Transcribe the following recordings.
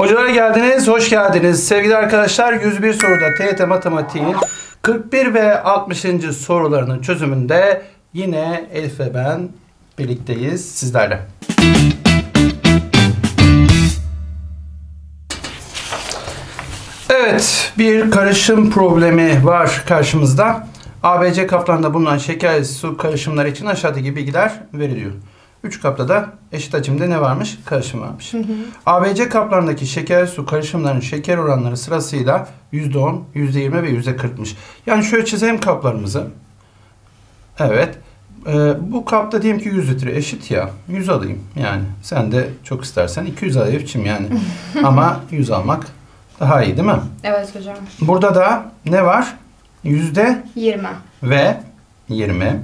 Hocalara geldiniz, hoş geldiniz. Sevgili arkadaşlar, 101 soruda TYT matematiğin 41 ve 60. sorularının çözümünde yine Elif ve ben birlikteyiz sizlerle. Evet, bir karışım problemi var karşımızda. ABC kaplarında bulunan şeker su karışımları için aşağıdaki bilgiler veriliyor. 3 kapta da eşit hacimde ne varmış? Karışım varmış. ABC kaplarındaki şeker su karışımlarının şeker oranları sırasıyla %10, %20 ve %40'mış. Yani şöyle çizelim kaplarımızı. Evet. Bu kapta diyelim ki 100 litre eşit ya. 100 alayım yani. Sen de çok istersen 200 al Elifçim yani. Ama 100 almak daha iyi değil mi? Evet hocam. Burada da ne var? %20 ve 20.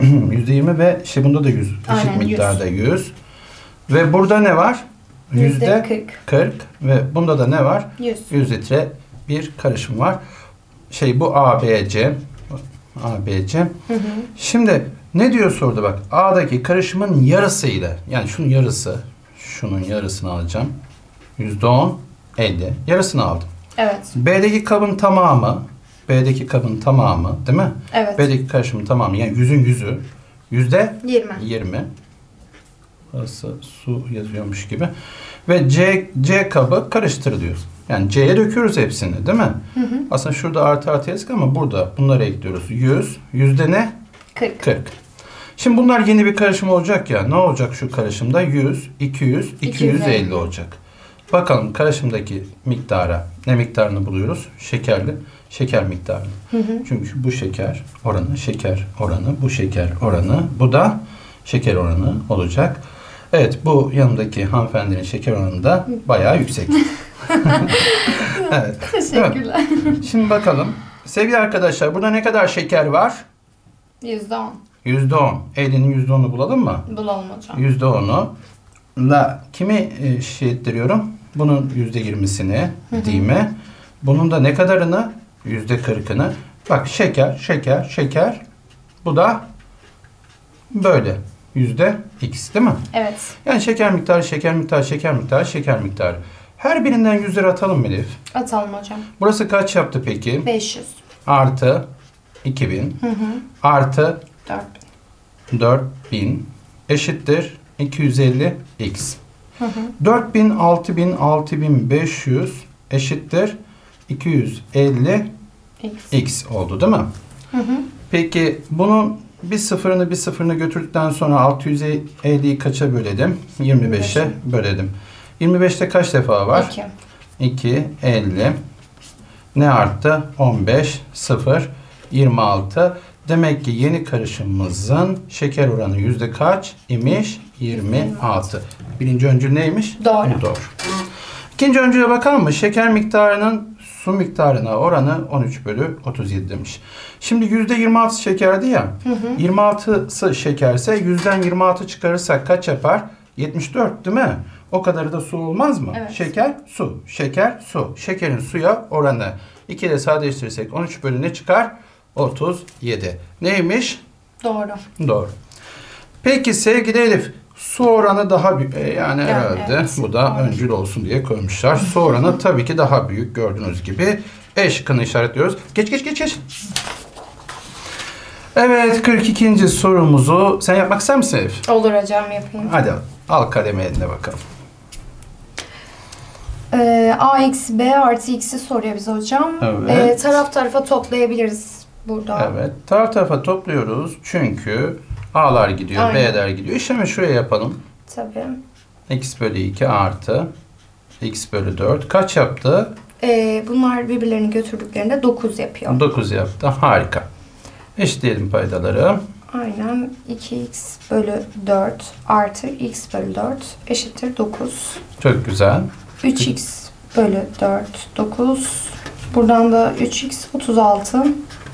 %20 ve şey bunda da 100. Eşit miktarda 100. Ve burada ne var? %40. Ve bunda da ne var? 100 litre bir karışım var. Şey bu ABC. Şimdi ne diyor soruda bak. A'daki karışımın yarısıyla. Yani şunun yarısı. Şunun yarısını alacağım. %10, 50. Yarısını aldım. Evet. B'deki kabın tamamı. Değil mi? Evet. B'deki karışımın tamamı yani 100'ün 100'ü. %20. Burası su yazıyormuş gibi. Ve C kabı karıştır diyoruz. Yani C'ye döküyoruz hepsini değil mi? Hı hı. Aslında şurada artı yazık ama burada bunları ekliyoruz. 100. Yüzde ne? 40. Şimdi bunlar yeni bir karışım olacak ya. Ne olacak şu karışımda? 100, 200, 250 olacak. Bakalım karışımdaki miktara ne miktarını buluyoruz? Şekerli. Şeker miktarı. Çünkü bu şeker oranı, bu şeker oranı, bu da şeker oranı olacak. Evet, bu yanımdaki hanımefendinin şeker oranı da bayağı yüksek. Evet. Teşekkürler. Evet. Şimdi bakalım. Sevgili arkadaşlar, burada ne kadar şeker var? %10. %10. 50'nin %10'unu bulalım mı? Bulalım hocam. %10'u. La kimi şey ettiriyorum? Bunun %20'sini değil mi? Bunun da ne kadarını? %40'ını. Bak şeker. Bu da böyle. %x değil mi? Evet. Yani şeker miktarı. Her birinden 100 lira atalım Elif. Atalım hocam. Burası kaç yaptı peki? 500. Artı 2000. Artı 4000. Eşittir 250x. 4000, 6000, 6500 eşittir 250x oldu değil mi? Peki bunun bir sıfırını götürdükten sonra 650'yi kaça böledim? 25'e böledim. 25'te kaç defa var? 2, 50. Ne arttı? 15, 0, 26. Demek ki yeni karışımımızın şeker oranı yüzde kaç imiş? 26. Birinci öncül neymiş? Doğru. İkinci öncüle bakalım mı? Şeker miktarının su miktarına oranı 13/37 demiş. Şimdi %26 şekerdi ya. 26'sı şekerse 100'den 26 çıkarırsak kaç yapar? 74 değil mi? O kadarı da su olmaz mı? Evet. Şeker, su. Şekerin suya oranı. 2 ile sadeleştirirsek 13 bölü ne çıkar? 37. Neymiş? Doğru. Peki sevgili Elif. Su oranı daha büyük. Yani herhalde evet, bu da öncül olsun diye koymuşlar. Su oranı tabii ki daha büyük gördüğünüz gibi. E şıkkını işaretliyoruz. Geç. Evet, 42. sorumuzu sen yapmak ister misin Elif? Olur hocam, yapayım. Hadi al kalemi eline bakalım. A eksi B artı X'i soruyor bize hocam. Evet. Taraf tarafa toplayabiliriz burada. Evet, taraf tarafa topluyoruz çünkü... A'lar gidiyor, B'ler gidiyor. İşlemi şuraya yapalım. Tabii. X bölü 2 artı X bölü 4. Kaç yaptı? Bunlar birbirlerini götürdüklerinde 9 yapıyor. 9 yaptı. Harika. Eşitleyelim paydaları. Aynen. 2X bölü 4 artı X bölü 4 eşittir 9. Çok güzel. 3X bölü 4, 9. Buradan da 3X, 36.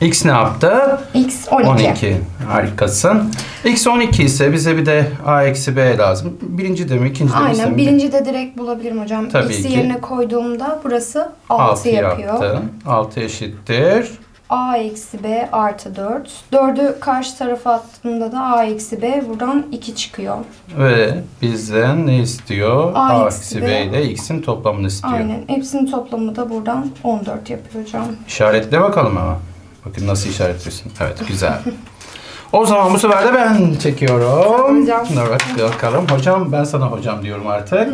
X ne yaptı? X 12. Harikasın. X 12 ise bize bir de A eksi B lazım. Birinci de mi? İkinci de mi? Aynen. Birinci de direkt bulabilirim hocam. X'i yerine koyduğumda burası 6 yapıyor. 6 eşittir. a eksi b artı 4. 4'ü karşı tarafa attığımda da a eksi b buradan 2 çıkıyor. Ve bizden ne istiyor? A eksi b ile x'in toplamını istiyor. Aynen. Hepsinin toplamı da buradan 14 yapıyor hocam. İşaretle bakalım ama. Bakın nasıl işaretliyorsun. Evet, güzel. O zaman bu sefer de ben çekiyorum. Hocam. Evet, bakalım. Hocam, ben sana hocam diyorum artık.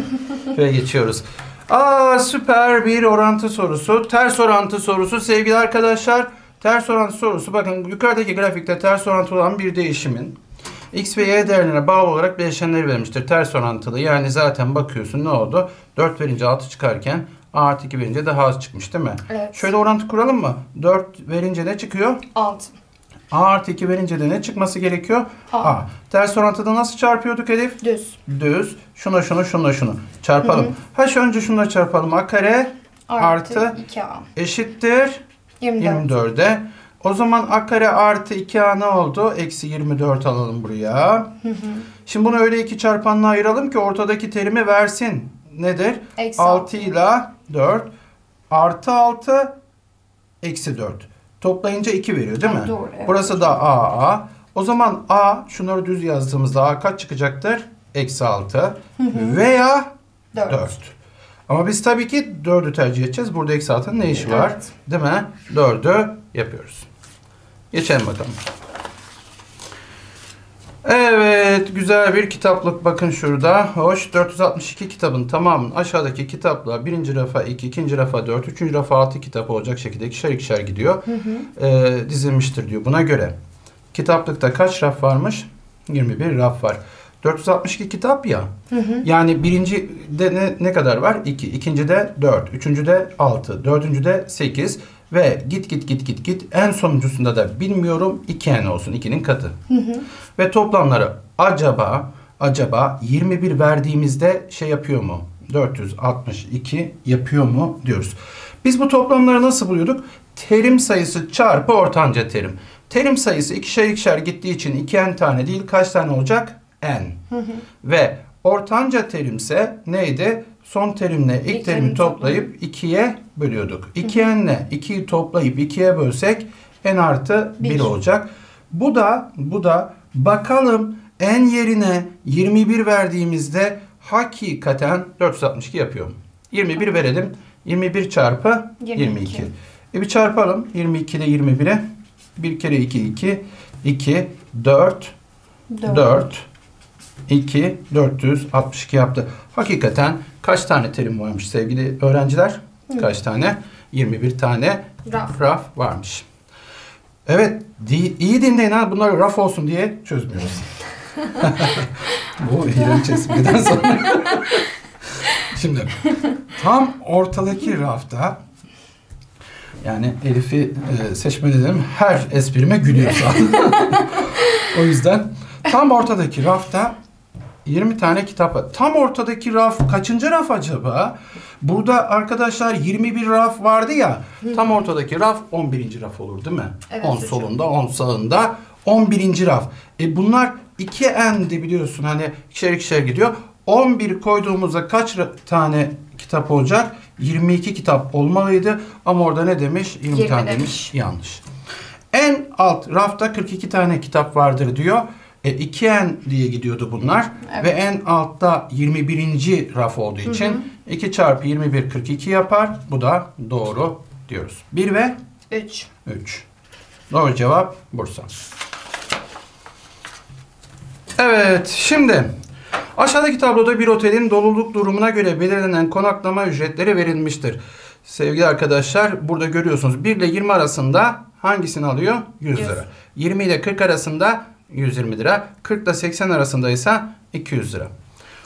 Ve geçiyoruz. Aa, süper bir orantı sorusu. Ters orantı sorusu sevgili arkadaşlar. Ters orantı sorusu. Bakın yukarıdaki grafikte ters orantı olan bir değişimin x ve y değerlerine bağlı olarak bileşenleri verilmiştir. Ters orantılı, yani zaten bakıyorsun ne oldu? 4 verince 6 çıkarken a artı 2 verince daha az çıkmış değil mi? Evet. Şöyle orantı kuralım mı? 4 verince ne çıkıyor? 6. A artı 2 verince de ne çıkması gerekiyor? A. Ters orantıda nasıl çarpıyorduk Elif? Düz. Düz. Şuna şunu, şuna şunu. Çarpalım. Hı hı. Önce şunları çarpalım. A kare artı 2A eşittir 24'e. O zaman a kare artı 2a ne oldu? Eksi 24 alalım buraya. Hı hı. Şimdi bunu öyle iki çarpanla ayıralım ki ortadaki terimi versin. Nedir? Eksi 6 ile 4 artı 6 eksi 4. Toplayınca 2 veriyor değil mi? Doğru, evet. Burası da a. O zaman a, şunları düz yazdığımızda a kaç çıkacaktır? Eksi 6 hı hı. veya 4. Ama biz tabii ki 4'ü tercih edeceğiz. Burada eksi 6'nın ne işi var? Evet. Değil mi? 4'ü yapıyoruz. Geçelim bakalım. Evet, güzel bir kitaplık. Bakın şurada. Hoş. 462 kitabın tamamının aşağıdaki kitaplığa 1. rafa 2, 2. rafa 4, 3. rafa 6 kitap olacak şekilde ikişer ikişer gidiyor. Hı hı. Dizilmiştir diyor. Buna göre kitaplıkta kaç raf varmış? 21 raf var. 462 kitap ya. Hı hı. Yani birincide ne kadar var? 2. İkincide 4. Üçüncüde 6. Dördüncüde 8. Ve git en sonuncusunda da bilmiyorum 2n olsun. 2'nin katı. Hı hı. Ve toplamları acaba 21 verdiğimizde şey yapıyor mu? 462 yapıyor mu diyoruz. Biz bu toplamları nasıl buluyorduk? Terim sayısı çarpı ortanca terim. Terim sayısı ikişer ikişer gittiği için 2n tane değil kaç tane olacak? N. Hı hı. Ve ortanca terimse neydi? Son terimle ilk terimi toplayıp 2'ye bölüyorduk. 2n'le 2'yi toplayıp 2'ye bölsek n artı 1 olacak. Bu da bakalım n yerine 21 verdiğimizde hakikaten 462 yapıyor. 21 verelim. 21 çarpı 22. Bir çarpalım. 22 ile 21'e. 1 kere 2 2. 4. 2, 462 yaptı. Hakikaten kaç tane terim varmış sevgili öğrenciler? Hı. Kaç tane? 21 tane raf varmış. Evet, iyi dinleyin ha. Bunları raf olsun diye çözmüyoruz. Bu iğrenç esmeden sonra. Şimdi tam ortadaki rafta, yani Elif'i seçme dedim, her esprime gülüyor zaten. O yüzden tam ortadaki rafta 20 tane kitap var. Tam ortadaki raf kaçıncı raf acaba? Burada arkadaşlar 21 raf vardı ya. Tam ortadaki raf 11. raf olur değil mi? Evet, 10 solunda, 10 sağında 11. raf. Bunlar 2n'di biliyorsun. Hani ikişer ikişer gidiyor. 11 koyduğumuzda kaç tane kitap olacak? 22 kitap olmalıydı. Ama orada ne demiş? 20 tane demiş. Yanlış. En alt rafta 42 tane kitap vardır diyor. 2n diye gidiyordu bunlar. Evet. Ve en altta 21. raf olduğu için hı hı. 2 çarpı 21 42 yapar. Bu da doğru diyoruz. 1 ve 3. Doğru cevap Bursa. Evet, şimdi aşağıdaki tabloda bir otelin doluluk durumuna göre belirlenen konaklama ücretleri verilmiştir. Sevgili arkadaşlar, burada görüyorsunuz 1 ile 20 arasında hangisini alıyor? 100 lira. 20 ile 40 arasında 120 lira. 40 ile 80 arasındaysa 200 lira.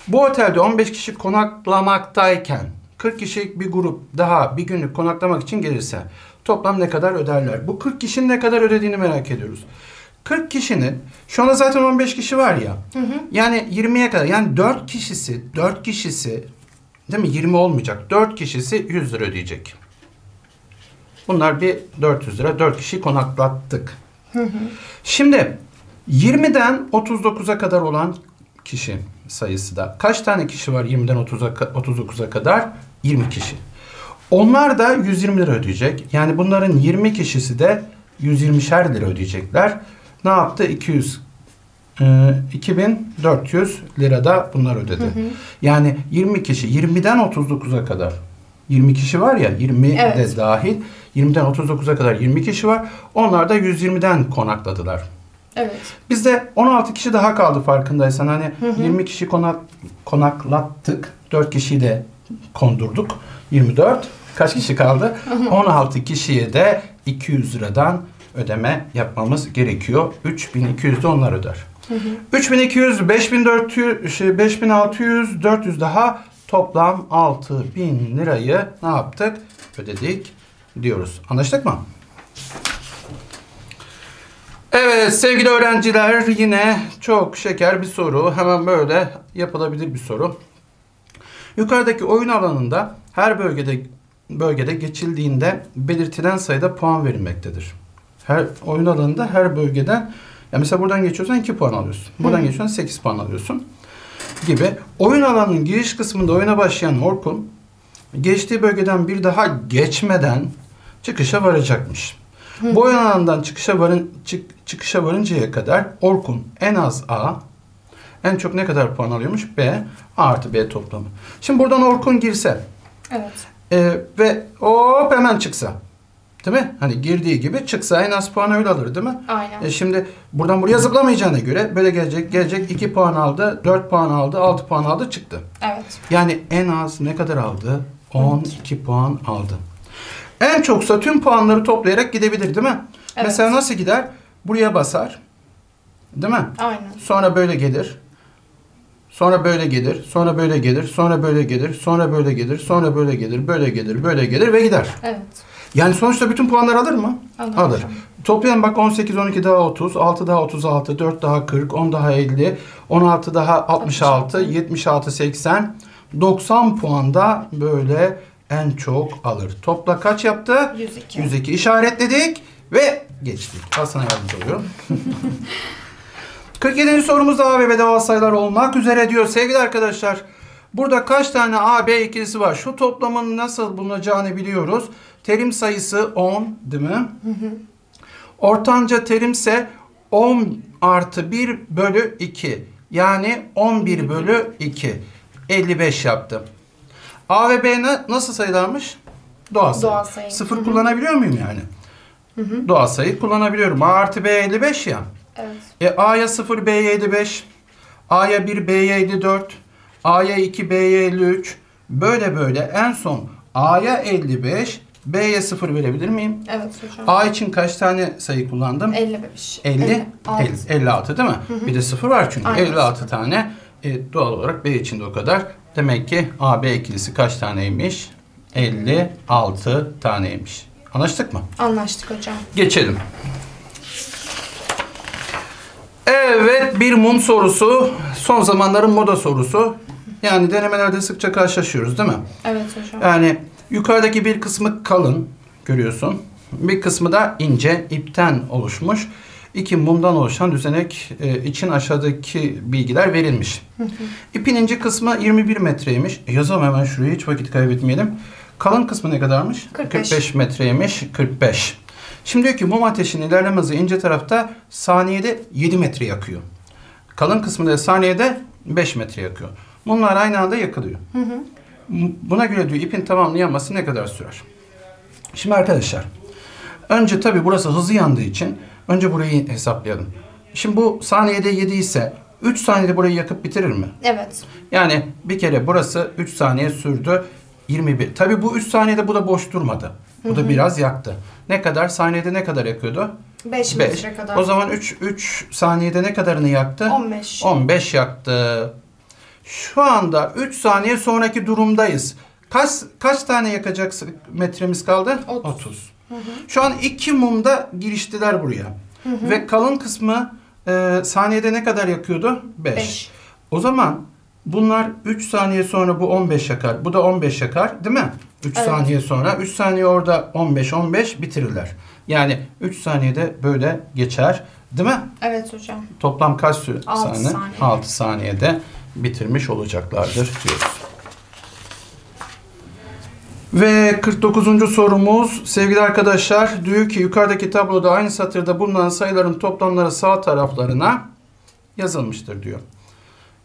Bu otelde 15 kişi konaklamaktayken 40 kişilik bir grup daha bir günlük konaklamak için gelirse toplam ne kadar öderler? Bu 40 kişinin ne kadar ödediğini merak ediyoruz. 40 kişinin şu anda zaten 15 kişi var ya. Hı hı. Yani 20'ye kadar, yani 4 kişisi değil mi? 20 olmayacak. 4 kişisi 100 lira ödeyecek. Bunlar bir 400 lira. 4 kişi konaklattık. Hı hı. Şimdi 20'den 39'a kadar olan kişi sayısı da kaç tane kişi var 20'den 39'a kadar? 20 kişi. Onlar da 120 lira ödeyecek. Yani bunların 20 kişisi de 120'şer lira ödeyecekler. Ne yaptı? 2400 lira da bunlar ödedi. Hı hı. Yani 20 kişi 20'den 39'a kadar 20 kişi var ya, 20 evet. de dahil 20'den 39'a kadar 20 kişi var. Onlar da 120'den konakladılar. Evet. Bizde 16 kişi daha kaldı farkındaysan. Hani hı hı. 20 kişi konaklattık. 4 kişiyi de kondurduk. 24. Kaç kişi kaldı? 16 kişiye de 200 liradan ödeme yapmamız gerekiyor. 3200 de onlar öder. Hı hı. 3200, 5400, 5600, 400 daha toplam 6000 lirayı ne yaptık? Ödedik diyoruz. Anlaştık mı? Evet sevgili öğrenciler, yine çok şeker bir soru. Hemen böyle yapılabilir bir soru. Yukarıdaki oyun alanında her bölgede geçildiğinde belirtilen sayıda puan verilmektedir. Her oyun alanında her bölgeden, yani mesela buradan geçiyorsan 2 puan alıyorsun. Buradan geçiyorsan 8 puan alıyorsun gibi. Oyun alanının giriş kısmında oyuna başlayan Orkun geçtiği bölgeden bir daha geçmeden çıkışa varacakmış. Hı. Bu oyun alanından çıkışa varıncaya kadar Orkun en az A, en çok ne kadar puan alıyormuş? B, A artı B toplamı. Şimdi buradan Orkun girse evet. Ve hop hemen çıksa, değil mi? Hani girdiği gibi çıksa en az puanı öyle alır, değil mi? Aynen. Şimdi buradan buraya zıplamayacağına göre böyle gelecek 2 puan aldı, 4 puan aldı, 6 puan aldı, çıktı. Evet. Yani en az ne kadar aldı? 12 puan aldı. En çoksa tüm puanları toplayarak gidebilir, değil mi? Evet. Mesela nasıl gider? Buraya basar, değil mi? Aynen. Sonra böyle gelir. Sonra böyle gelir, sonra böyle gelir, sonra böyle gelir, sonra böyle gelir, sonra böyle gelir, böyle gelir, böyle gelir ve gider. Evet. Yani sonuçta bütün puanları alır mı? Alır. Alır. Toplayalım bak, 18, 12 daha 30, 6 daha 36, 4 daha 40, 10 daha 50, 16 daha 66, 76, 80, 90 puanda böyle en çok alır. Topla kaç yaptı? 102. 102 işaretledik ve geçtik. Al sana yardımcı oluyorum. 47. sorumuz A ve B doğal sayılar olmak üzere diyor. Sevgili arkadaşlar, burada kaç tane A, B ikilisi var? Şu toplamın nasıl bulunacağını biliyoruz. Terim sayısı 10, değil mi? Hı hı. Ortanca terimse 10 artı 1 bölü 2. Yani 11 bölü 2. 55 yaptı. A ve B nasıl sayılarmış? Doğal sayı. Sıfır hı hı. kullanabiliyor muyum yani? Hı hı. Doğal sayı kullanabiliyorum. A artı B 55 ya. Evet. A'ya 0, B'ye 55. A'ya 1, B'ye 54. A'ya 2, B'ye 53. Böyle böyle en son A'ya 55, B'ye 0 verebilir miyim? Evet hocam. A için kaç tane sayı kullandım? 55. 56 değil mi? Hı hı. Bir de 0 var çünkü. Aynen. 56 tane. Doğal olarak B için de o kadar. Demek ki A, B ikilisi kaç taneymiş? 56 taneymiş. Anlaştık mı? Anlaştık hocam. Geçelim. Evet, bir mum sorusu. Son zamanların moda sorusu. Yani denemelerde sıkça karşılaşıyoruz, değil mi? Evet hocam. Yani yukarıdaki bir kısmı kalın, görüyorsun. Bir kısmı da ince ipten oluşmuş. İki mumdan oluşan düzenek için aşağıdaki bilgiler verilmiş. İpin ince kısmı 21 metreymiş. Yazalım hemen şuraya, hiç vakit kaybetmeyelim. Kalın kısmı ne kadarmış? 45 metreymiş. 45. Şimdi diyor ki mum ateşinin ilerleme hızı ince tarafta saniyede 7 metre yakıyor. Kalın kısmında saniyede 5 metre yakıyor. Mumlar aynı anda yakılıyor. Hı hı. Buna göre diyor ipin tamamını yanması ne kadar sürer? Şimdi arkadaşlar, önce tabii burası hızlı yandığı için önce burayı hesaplayalım. Şimdi bu saniyede 7 ise 3 saniyede burayı yakıp bitirir mi? Evet. Yani bir kere burası 3 saniye sürdü. 21. Tabii bu 3 saniyede bu da boş durmadı. Bu da biraz yaktı. Ne kadar? Saniyede ne kadar yakıyordu? 5 metre kadar. O zaman 3 saniyede ne kadarını yaktı? 15. 15 yaktı. Şu anda 3 saniye sonraki durumdayız. Kaç tane yakacak metremiz kaldı? 30. Hı hı. Şu an 2 mumda giriştiler buraya. Hı hı. Ve kalın kısmı saniyede ne kadar yakıyordu? 5. O zaman bunlar 3 saniye sonra bu 15 yakar. Bu da 15 yakar, değil mi? 3 evet. saniye sonra. 3 saniye orada 15 bitirirler. Yani 3 saniyede böyle geçer, değil mi? Evet hocam. Toplam kaç saniye? 6 saniye. 6 saniyede bitirmiş olacaklardır diyoruz. Ve 49. sorumuz sevgili arkadaşlar, diyor ki yukarıdaki tabloda aynı satırda bulunan sayıların toplamları sağ taraflarına yazılmıştır diyor.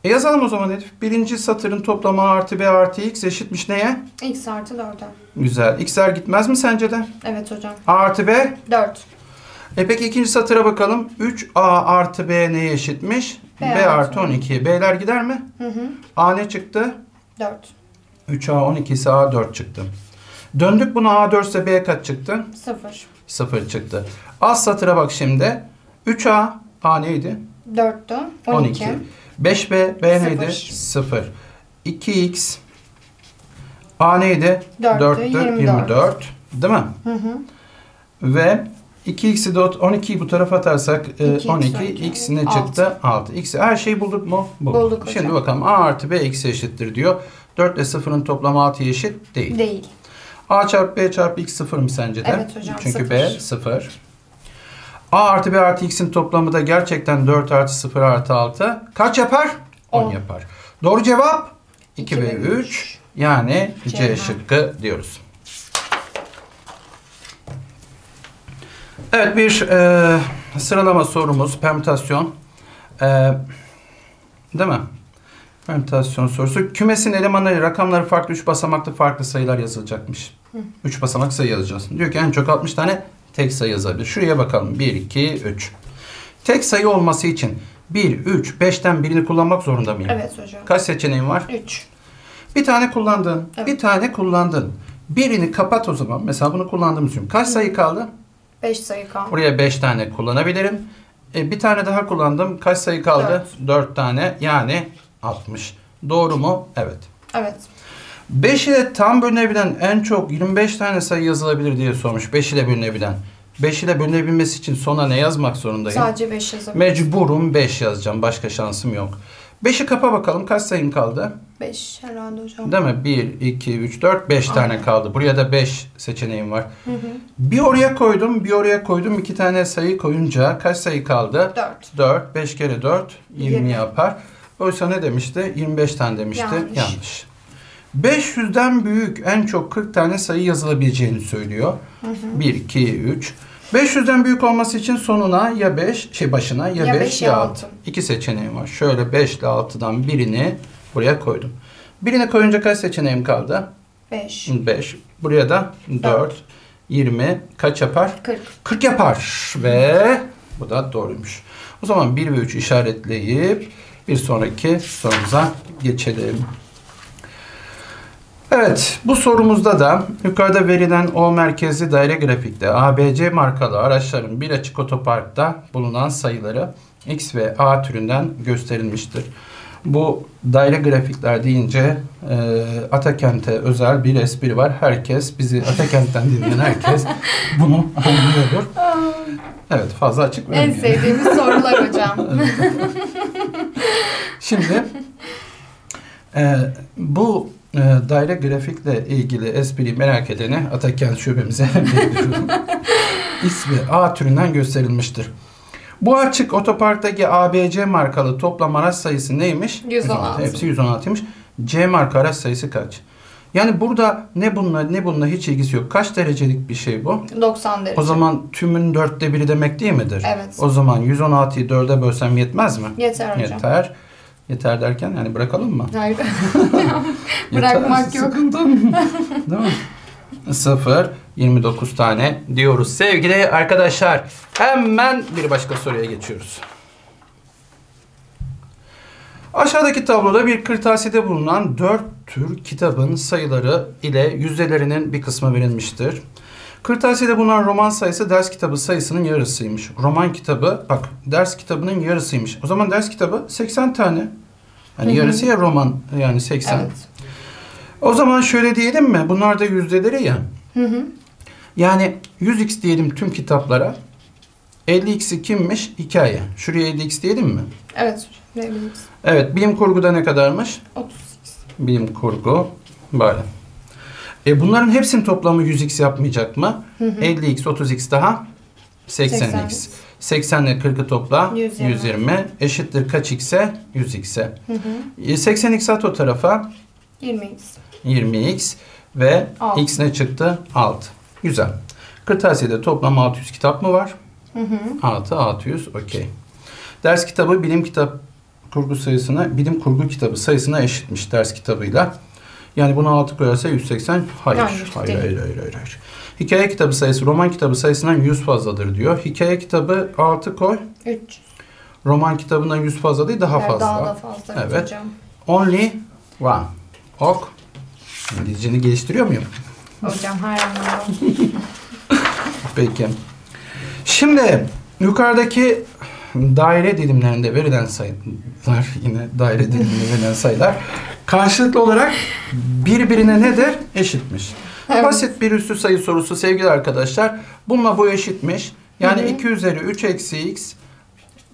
Yazalım o zaman Elif. Birinci satırın toplamı artı b artı x eşitmiş neye? X artı 4'e. Güzel. X'ler gitmez mi sence de? Evet hocam. A artı b? 4. Peki ikinci satıra bakalım. 3a artı b neye eşitmiş? B artı 12. B'ler gider mi? Hı hı. A ne çıktı? 4. 3a 12 ise a 4 çıktı. Döndük buna, a 4 ise b kaç çıktı? 0. 0 çıktı. Az satıra bak şimdi. 3a, a neydi? 4'tü. 12. 5b, b neydi? 0. 2x, a neydi? 4'tü. 24. Değil mi? Hı hı. Ve 2x'i de 12'yi bu tarafa atarsak 12, x ne çıktı? 6. X'i her şeyi bulduk mu? Bulduk. Şimdi bakalım, a artı b eksi eşittir diyor. 4 ile 0'ın toplamı 6'ya eşit değil. Değil. A çarpı b çarpı x 0 mı sence de? Evet hocam. Çünkü 0. b 0. A artı b artı x'in toplamı da gerçekten 4 artı 0 artı 6. Kaç yapar? 10 yapar. Doğru cevap 2 ve 3. Yani C şıkkı diyoruz. Evet, bir sıralama sorumuz. Permütasyon. Değil mi? Permütasyon sorusu. Kümesin elemanları, rakamları farklı 3 basamaklı farklı sayılar yazılacakmış. 3 basamak sayı yazacağız. Diyor ki en çok 60 tane tek sayı yazabilir. Şuraya bakalım. 1, 2, 3. Tek sayı olması için 1, 3, 5'ten birini kullanmak zorunda mıyım? Evet hocam. Kaç seçeneğim var? 3. Bir tane kullandın. Evet. Bir tane kullandın. Birini kapat o zaman. Mesela bunu kullandım için. Kaç sayı kaldı? 5 sayı kaldı. Buraya 5 tane kullanabilirim. Bir tane daha kullandım. Kaç sayı kaldı? 4 tane. Yani 60. Doğru mu? Evet. Evet. 5 ile tam bölünebilen en çok 25 tane sayı yazılabilir diye sormuş. 5 ile bölünebilen. 5 ile bölünebilmesi için sona ne yazmak zorundayım? Sadece 5 yazabilirim. Mecburum 5 yazacağım. Başka şansım yok. 5'i kapa bakalım. Kaç sayım kaldı? 5 herhalde hocam. Değil mi? 1, 2, 3, 4, 5 tane kaldı. Buraya da 5 seçeneğim var. Hı hı. Bir oraya koydum, bir oraya koydum. 2 tane sayı koyunca kaç sayı kaldı? 4. 4. 5 kere 4, 20 yapar. Oysa ne demişti? 25 tane demişti. Yanlış. 500'den büyük en çok 40 tane sayı yazılabileceğini söylüyor. Hı hı. 1, 2, 3. 500'den büyük olması için sonuna ya 5, başına ya 5 ya 6. 2 seçeneğim var. Şöyle 5 ile 6'dan birini buraya koydum. Birini koyunca kaç seçeneğim kaldı? 5. 5. Buraya da 4. 20. Kaç yapar? 40. 40 yapar. Ve bu da doğruymuş. O zaman 1 ve 3 işaretleyip bir sonraki sorumuza geçelim. Evet, bu sorumuzda da yukarıda verilen O merkezli daire grafikte ABC markalı araçların bir açık otoparkta bulunan sayıları X ve A türünden gösterilmiştir. Bu daire grafikler deyince Atakent'e özel bir espri var. Herkes, bizi Atakent'ten dinleyen herkes bunu anlıyordur. Evet, fazla açık vermiyor. En sevdiğimiz sorular hocam. Şimdi bu daire grafikle ilgili espriyi merak edene Atakan şubemize bildiriyorum. İsmi A türünden gösterilmiştir. Bu açık otoparktaki ABC markalı toplam araç sayısı neymiş? 116. Hepsi 116'ymış. C marka araç sayısı kaç? Yani burada ne bununla ne bununla hiç ilgisi yok. Kaç derecelik bir şey bu? 90 derece. O zaman tümün 4'te 1'i demek değil midir? Evet. O zaman 116'yı 4'e bölsem yetmez mi? Yeter hocam. Yeter. Yeter derken yani bırakalım mı? Hayır. Bırakmak yok. Değil mi? 0, 29 tane diyoruz. Sevgili arkadaşlar, hemen bir başka soruya geçiyoruz. Aşağıdaki tabloda bir kırtasiyede bulunan 4 tür kitabın sayıları ile yüzdelerinin bir kısmı verilmiştir. Kırtasiyede bulunan roman sayısı ders kitabı sayısının yarısıymış. Roman kitabı bak ders kitabının yarısıymış. O zaman ders kitabı 80 tane. Yani yarısı ya roman, yani 80. Evet. O zaman şöyle diyelim mi? Bunlar da yüzdeleri ya. Hı hı. Yani 100x diyelim tüm kitaplara. 50x'i kimmiş? Hikaye. Şuraya 50x diyelim mi? Evet. 50x. Evet. Bilim kurguda ne kadarmış? 30x. Bilim kurgu. Böyle. Bunların hepsinin toplamı 100x yapmayacak mı? Hı hı. 50x, 30x daha 80x. 80 ile 40'ı topla 120. Eşittir kaç x'e? 100x'e. 80x at o tarafa. 20x. 20x. ve x ne çıktı? 6. Güzel. Kırtasiye'de toplam 600 kitap mı var? Hı hı. 600, okey. Ders kitabı bilim kurgu kitabı sayısına eşitmiş ders kitabıyla. Yani buna 6 koyarsa 180. Hayır. Hikaye kitabı sayısı roman kitabı sayısından 100 fazladır diyor. Hikaye kitabı 6 koy. 300. Roman kitabından 100 fazla değil, daha fazla. Daha da fazla. Evet. Hocam. Only one. Ok. İngilizceni geliştiriyor muyum? Hocam hayranlarım. Peki. Şimdi yukarıdaki daire dilimlerinde verilen sayılar, karşılıklı olarak birbirine nedir? Eşitmiş. Evet. Basit bir üstü sayı sorusu sevgili arkadaşlar. Bununla bu eşitmiş. Yani 2 üzeri 3 eksi x.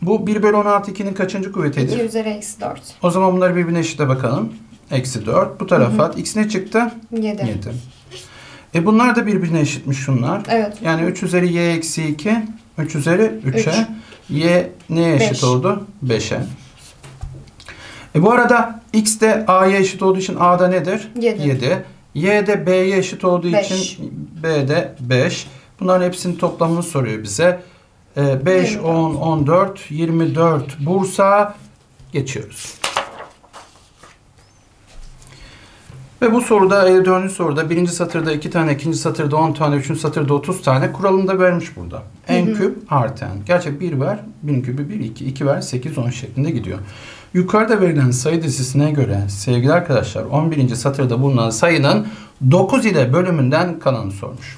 Bu 1 bölü 16 2'nin kaçıncı kuvvetidir? 2 üzeri eksi 4. O zaman bunları birbirine eşite bakalım. Eksi 4. Bu tarafa at. X ne çıktı? 7. Bunlar da birbirine eşitmiş şunlar. Evet. Yani 3 üzeri y eksi 2. 3 üzeri 3'e. Y neye eşit oldu? 5'e. Bu arada x de a'ya eşit olduğu için a'da nedir? 7. Y de b'ye eşit olduğu için b'de 5. Bunların hepsinin toplamını soruyor bize. 5, 10, 14, 24 Bursa geçiyoruz. Ve bu soruda 54. soruda 1. satırda 2 tane, 2. satırda 10 tane, 3. satırda 30 tane kuralını da vermiş burada. N küp artı n. Gerçi 1 ver, 1'in küpü 1, 2, 2 ver, 8, 10 şeklinde gidiyor. Yukarıda verilen sayı dizisine göre sevgili arkadaşlar 11. satırda bulunan sayının 9 ile bölümünden kalanı sormuş.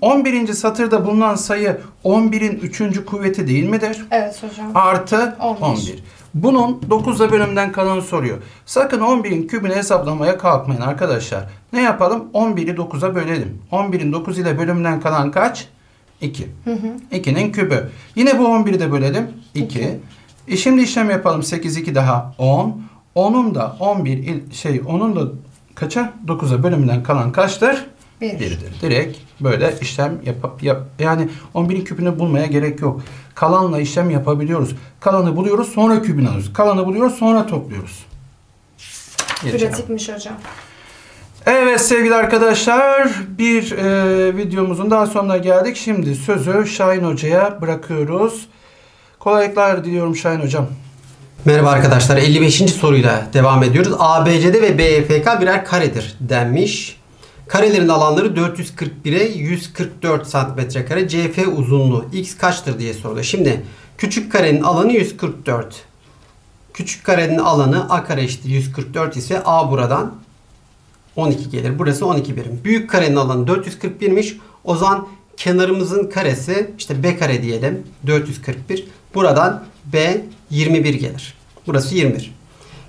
11. satırda bulunan sayı 11'in 3. kuvveti değil midir? Evet hocam. Artı 11. Bunun 9 ile bölümden kalanı soruyor. Sakın 11'in kübünü hesaplamaya kalkmayın arkadaşlar. Ne yapalım? 11'i 9'a bölelim. 11'in 9 ile bölümden kalan kaç? 2. 2'nin kübü. Yine bu 11'i de bölelim. 2. Şimdi işlem yapalım. 8, 2 daha 10. 10'un da 9'a 9'a bölümünden kalan kaçtır? 1'dir. Direkt böyle işlem yani 11'in küpünü bulmaya gerek yok. Kalanla işlem yapabiliyoruz. Kalanı buluyoruz, sonra kübünü alıyoruz. Kalanı buluyoruz, sonra topluyoruz. Pratikmiş hocam. Evet sevgili arkadaşlar, bir videomuzun daha sonuna geldik. Şimdi sözü Şahin Hoca'ya bırakıyoruz. Kolaylıklar diliyorum Şahin Hocam. Merhaba arkadaşlar, 55. soruyla devam ediyoruz. ABCD ve BEFK birer karedir denmiş. Karelerin alanları 441'e 144 cm². CF uzunluğu x kaçtır diye soruluyor. Şimdi küçük karenin alanı 144. Küçük karenin alanı a kare eşittir 144 ise a buradan 12 gelir. Burası 12 birim. Büyük karenin alanı 441'miş. O zaman kenarımızın karesi işte b kare diyelim 441. Buradan b 21 gelir. Burası 21.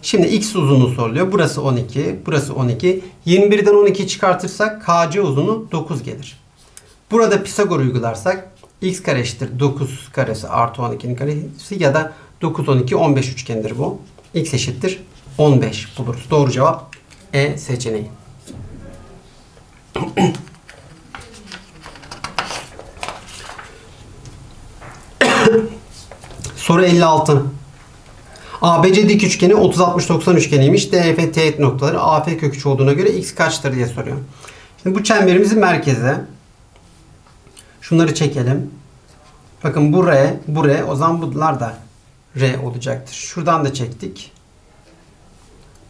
Şimdi x uzunluğu soruluyor. Burası 12. Burası 12. 21'den 12'yi çıkartırsak kc uzunluğu 9 gelir. Burada Pisagor uygularsak x kare eşittir 9 karesi artı 12'nin karesi ya da 9, 12, 15 üçgenidir bu. X eşittir 15 buluruz. Doğru cevap E seçeneği. Soru 56. ABC dik üçgeni 30-60-90 üçgeniymiş. DF, TYT noktaları AF kök 3 olduğuna göre x kaçtır diye soruyor. Şimdi bu çemberimizin merkezi. Şunları çekelim. Bakın bu R, bu R. O zaman bunlar da R olacaktır. Şuradan da çektik.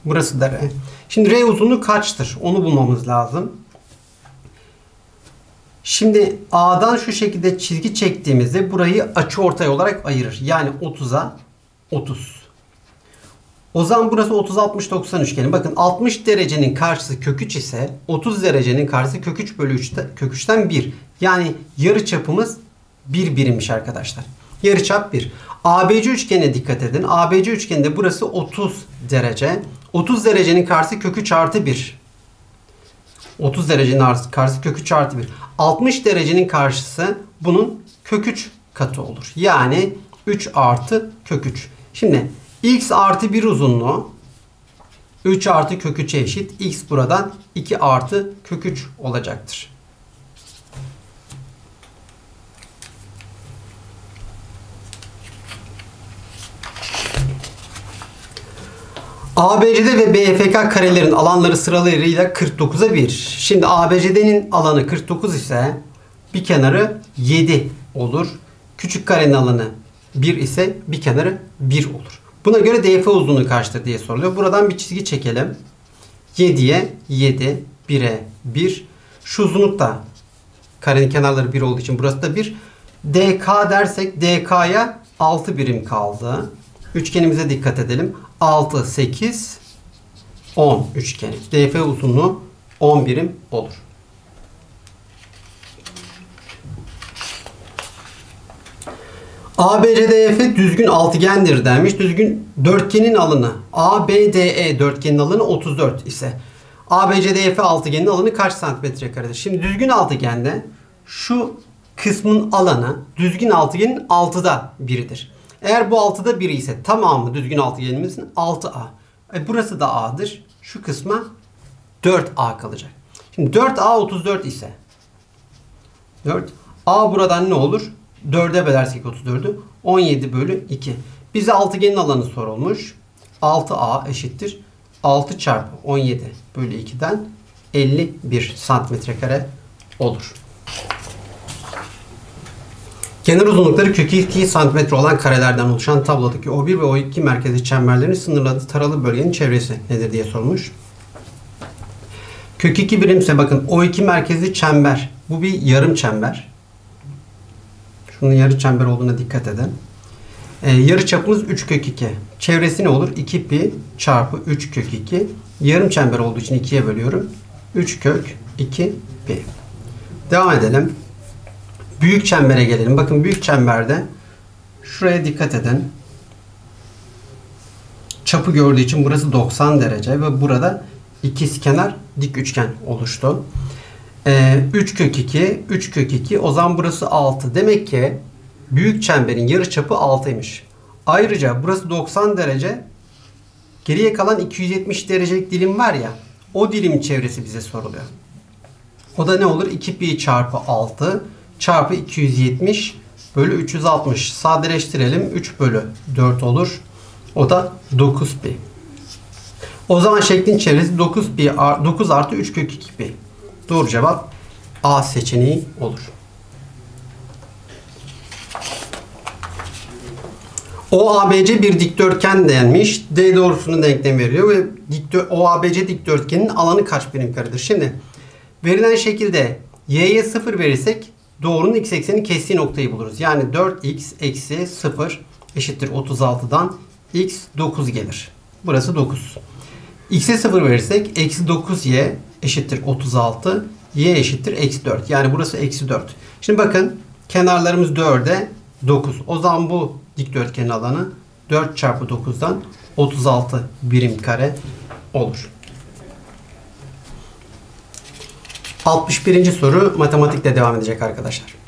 Burası da R. Şimdi R uzunluğu kaçtır? Onu bulmamız lazım. Şimdi A'dan şu şekilde çizgi çektiğimizde burayı açıortay olarak ayırır. Yani 30'a 30. O zaman burası 30-60-90 üçgeni. Bakın 60 derecenin karşısı kök 3 ise 30 derecenin karşısı kök 3 bölü 3'ten, kök 3'ten 1. Yani yarıçapımız 1 birimmiş arkadaşlar. Yarıçap 1. ABC üçgenine dikkat edin. ABC üçgeninde burası 30 derece. 30 derecenin karşısı kök 3 artı 1. 30 derecenin karşısı kök 3 artı 1. 60 derecenin karşısı bunun kök 3 katı olur. Yani 3 artı kök 3. Şimdi x artı 1 uzunluğu 3 artı kök 3'e eşit. X buradan 2 artı kök 3 olacaktır. ABCD ve BFK karelerin alanları sıralarıyla 49'a 1. Şimdi ABCD'nin alanı 49 ise bir kenarı 7 olur. Küçük karenin alanı 1 ise bir kenarı 1 olur. Buna göre DF uzunluğu kaçtır diye soruluyor. Buradan bir çizgi çekelim. 7'ye 7, 1'e 1. Şu uzunluk da karenin kenarları 1 olduğu için burası da 1. DK dersek DK'ya 6 birim kaldı. Üçgenimize dikkat edelim. 6, 8, 10 üçgeni. DF uzunluğu 10 birim olur. ABCDF düzgün altıgendir denmiş. Düzgün dörtgenin alanı ABDE dörtgenin alanı 34 ise ABCDF altıgenin alanı kaç santimetre karedir? Şimdi düzgün altıgende şu kısmın alanı düzgün altıgenin 6'da 1'idir. Eğer bu 6'da 1 ise tamamı düzgün altıgenimizin 6A. Burası da A'dır. Şu kısma 4A kalacak. Şimdi 4A 34 ise 4 A buradan ne olur? 4'e bölersek 34'ü 17 bölü 2. Bize altıgenin alanı sorulmuş. 6A eşittir 6 çarpı 17 bölü 2'den 51 santimetrekare olur. Kenar uzunlukları kökü 2 cm olan karelerden oluşan tablodaki O1 ve O2 merkezi çemberlerin sınırladığı taralı bölgenin çevresi nedir diye sormuş. Kök 2 birimse bakın O2 merkezi çember. Bu bir yarım çember. Şunun yarı çember olduğuna dikkat edin. Yarı çapımız 3 kök 2. Çevresi ne olur? 2 pi çarpı 3 kök 2. Yarım çember olduğu için 2'ye bölüyorum. 3 kök 2 pi. Devam edelim. Büyük çembere gelelim. Bakın büyük çemberde şuraya dikkat edin. Çapı gördüğü için burası 90 derece ve burada ikizkenar dik üçgen oluştu. 3 kök 2, 3 kök 2. O zaman burası 6. Demek ki büyük çemberin yarıçapı 6'ymış. Ayrıca burası 90 derece. Geriye kalan 270 derecelik dilim var ya. O dilimin çevresi bize soruluyor. O da ne olur? 2 pi çarpı 6 çarpı 270 bölü 360. Sadeleştirelim. 3 bölü 4 olur. O da 9 pi. O zaman şeklin çevresi 9 pi 9 artı 3 kök 2 pi. Doğru cevap A seçeneği olur. OABC bir dikdörtgen denmiş. D doğrusunun denklemi veriliyor ve OABC dikdörtgenin alanı kaç birim karedir? Şimdi verilen şekilde y'ye 0 verirsek doğrunun x eksenini kestiği noktayı buluruz. Yani 4x eksi 0 eşittir 36'dan x 9 gelir. Burası 9. X'e 0 verirsek eksi 9y eşittir 36. Y eşittir eksi 4. Yani burası eksi 4. Şimdi bakın kenarlarımız 4'e 9. O zaman bu dikdörtgenin alanı 4 çarpı 9'dan 36 birim kare olur. 61. soru matematikle devam edecek arkadaşlar.